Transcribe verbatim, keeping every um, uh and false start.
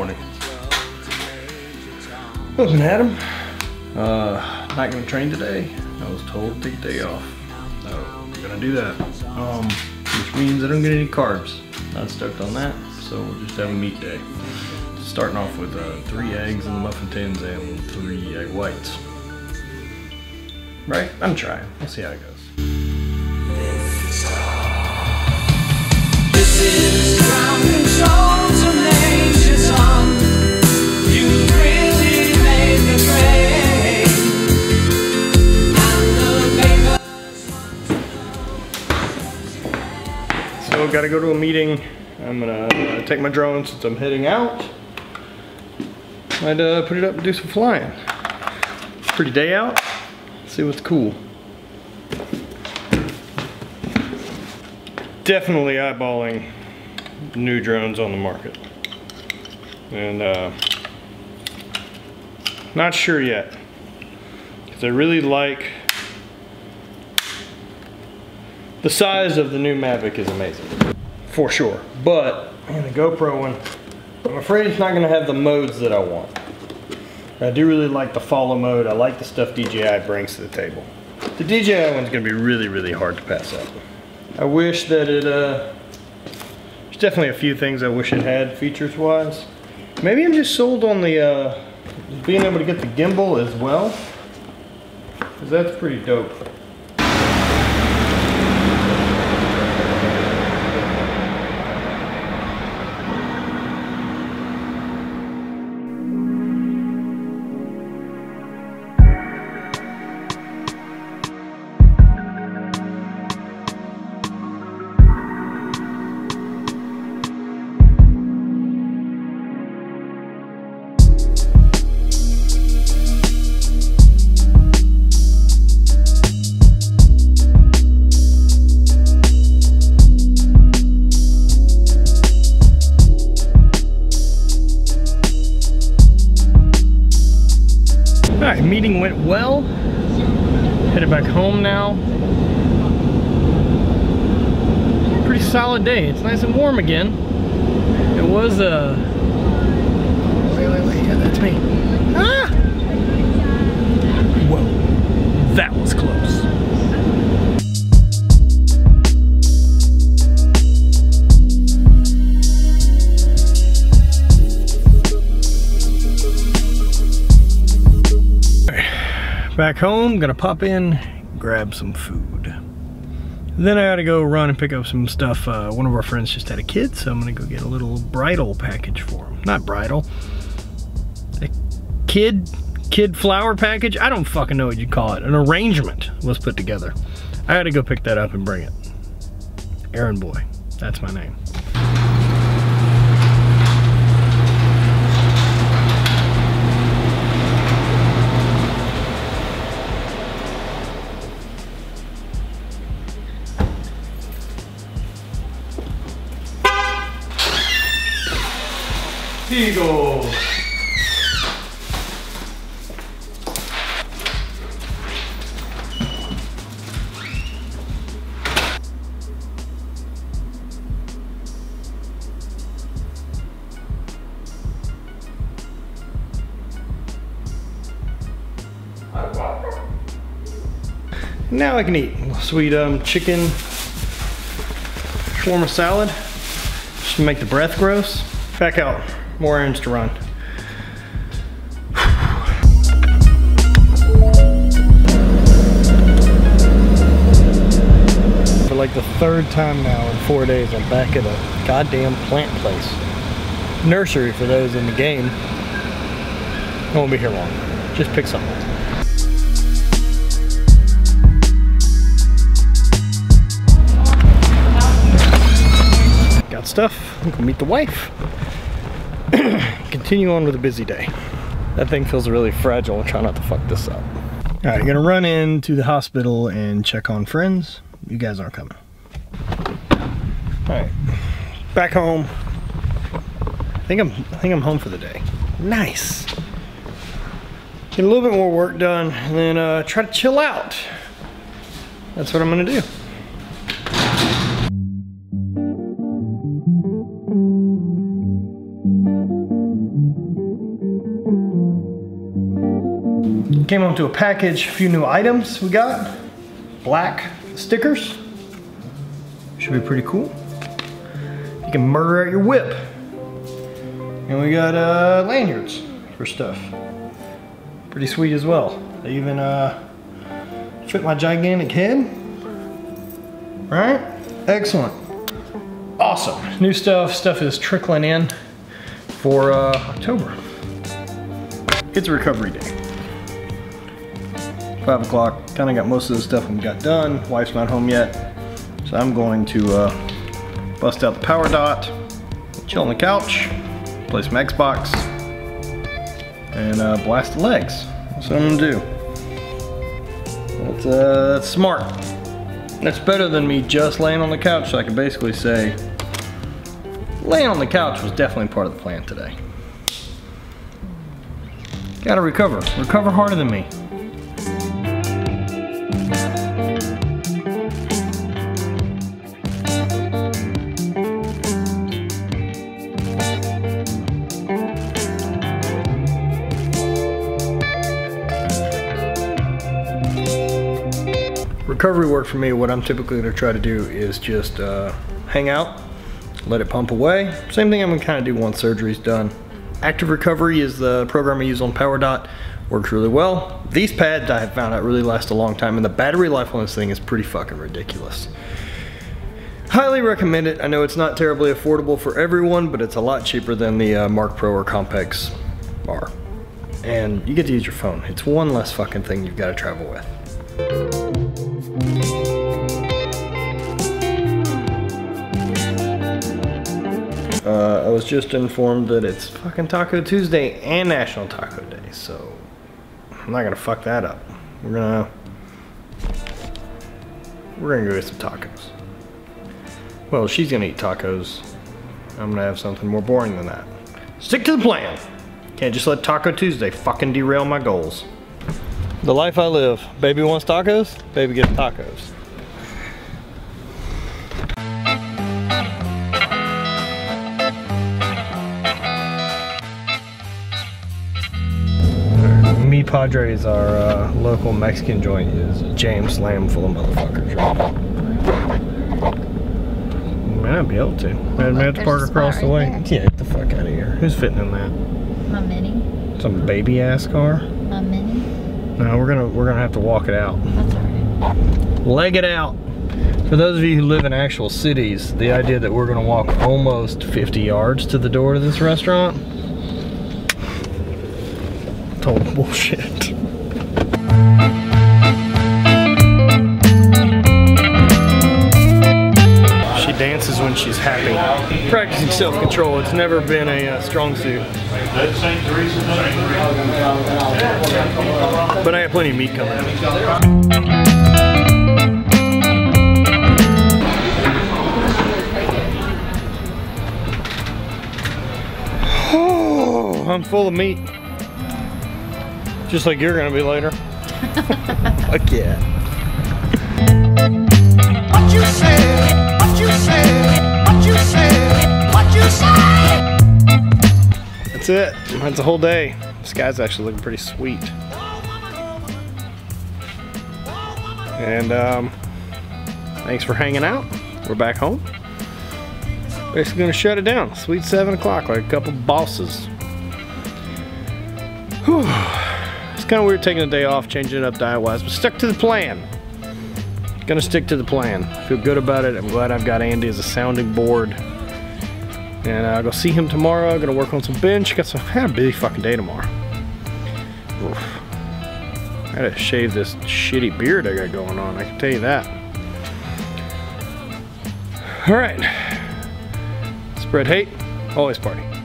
morning. Wasn't had him. Uh, not gonna train today. I was told to take the day off, so we're gonna do that. Um, which means I don't get any carbs. Not stoked on that, so we'll just have a meat day. Starting off with uh, three eggs and muffin tins and three egg whites. Right? I'm trying. We'll see how it goes. This is ground control to nature song. You really made the train. I'm the so gotta go to a meeting. I'm gonna uh, take my drone since I'm heading out. I'd uh, put it up and do some flying. Pretty day out. See what's cool. Definitely eyeballing new drones on the market, and uh, not sure yet. Because I really like the size of the new Mavic is amazing for sure, but and the GoPro one, I'm afraid it's not going to have the modes that I want. I do really like the follow mode. I like the stuff D J I brings to the table. The D J I one's going to be really, really hard to pass up. I wish that it, uh, there's definitely a few things I wish it had features-wise. Maybe I'm just sold on the, uh, being able to get the gimbal as well, because that's pretty dope. Alright, meeting went well. Headed back home now. Pretty solid day. It's nice and warm again. It was a. Uh... Wait, wait, wait. Yeah, that's me. Ah! Whoa. That was close. Back home, gonna pop in, grab some food. Then I gotta go run and pick up some stuff. Uh, one of our friends just had a kid, so I'm gonna go get a little bridal package for him. Not bridal, a kid, kid flower package? I don't fucking know what you'd call it. An arrangement was put together. I gotta go pick that up and bring it. Errand Boy, that's my name. Eagle. Now I can eat sweet um, chicken shawarma salad, just to make the breath gross. Back out. More errands to run. For like the third time now in four days, I'm back at a goddamn plant place. Nursery for those in the game. I won't be here long. Just pick something. Got stuff. I'm gonna meet the wife. Continue on with a busy day. That thing feels really fragile. I'll try not to fuck this up. Alright, I'm gonna run into the hospital and check on friends. You guys aren't coming. Alright, back home. I think I'm I think I'm home for the day. Nice. Get a little bit more work done and then uh, try to chill out. That's what I'm gonna do. came home to a package, a few new items we got. Black stickers, should be pretty cool. You can murder out your whip. And we got uh, lanyards for stuff. Pretty sweet as well. They even uh, fit my gigantic head. Right? Excellent. Awesome. New stuff. Stuff is trickling in for uh, October. It's a recovery day. Five o'clock. Kind of got most of the stuff we got done. Wife's not home yet, so I'm going to uh, bust out the PowerDot, chill on the couch, play some Xbox, and uh, blast the legs. That's what I'm gonna do. That's, uh, that's smart. That's better than me just laying on the couch. So I can basically say, laying on the couch was definitely part of the plan today. Gotta recover. Recover harder than me. Recovery work for me, what I'm typically going to try to do is just uh, hang out, let it pump away. Same thing I'm going to kind of do once surgery's done. Active Recovery is the program I use on PowerDot. Works really well. These pads I have found out really last a long time, and the battery life on this thing is pretty fucking ridiculous. Highly recommend it. I know it's not terribly affordable for everyone, but it's a lot cheaper than the uh, Mark Pro or Compex are. And you get to use your phone. It's one less fucking thing you've got to travel with. Uh, I was just informed that it's fucking Taco Tuesday and National Taco Day, so I'm not gonna fuck that up. We're gonna we're gonna go get some tacos. Well, she's gonna eat tacos. I'm gonna have something more boring than that. Stick to the plan. Can't just let Taco Tuesday fucking derail my goals. The life I live. Baby wants tacos. Baby gets tacos. Me Padres, our uh, local Mexican joint, is jam slam full of motherfuckers. Right? Might not be able to. I'd have to park across the way. There. Yeah, get the fuck out of here. Who's fitting in that? My Mini. Some baby ass car. My Mini. No, we're gonna we're gonna have to walk it out. That's alright. Leg it out. For those of you who live in actual cities, the idea that we're gonna walk almost fifty yards to the door to this restaurant. Total bullshit. She dances when she's happy. Practicing self-control, it's never been a uh, strong suit. But I have plenty of meat coming out. Oh, I'm full of meat. Just like you're gonna be later. Fuck yeah. What you say? What you say? What you say? What you say? That's it. That's the whole day. The sky's actually looking pretty sweet. And um, thanks for hanging out. We're back home. Basically gonna shut it down. Sweet seven o'clock, like a couple bosses. Whew. It's kind of weird taking a day off, changing it up diet-wise, but stuck to the plan. Gonna stick to the plan. Feel good about it. I'm glad I've got Andy as a sounding board. And I'll go see him tomorrow. Gonna work on some bench. Got some, had a busy fucking day tomorrow. Oof. I gotta shave this shitty beard I got going on, I can tell you that. Alright. Spread hate, always party.